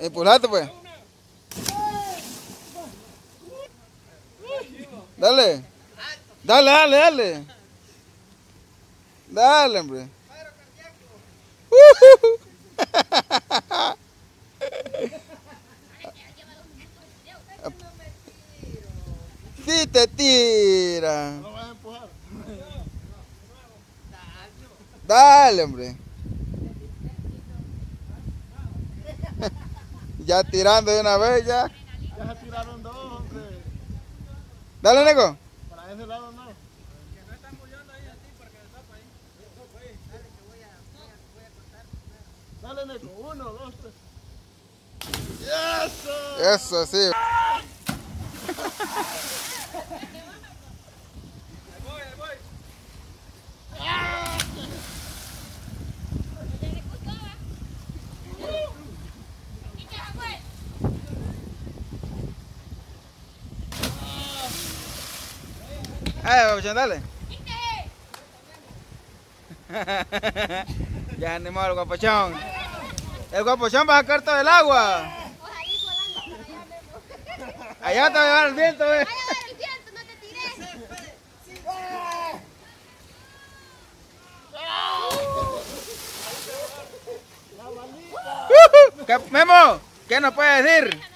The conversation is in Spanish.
Empujate, pues. Dale. Dale, dale, dale. Dale, hombre. Si te tira. No vas a empujar. Dale, hombre. Ya tirando de una vez, ya. Ya se tiraron dos, hombre. Dale, Nico. Para ese lado no. Que no están bullando ahí así porque le topa ahí. Dale, que voy a cortar. Dale, Nico. 1, 2, 3. ¡Eso! Eso, sí. Dale. Ya animó el guapochón. El guapochón va a sacar todo el agua. Allá te va a llevar el viento, ve. No te tires. Memo, ¿qué nos puede decir?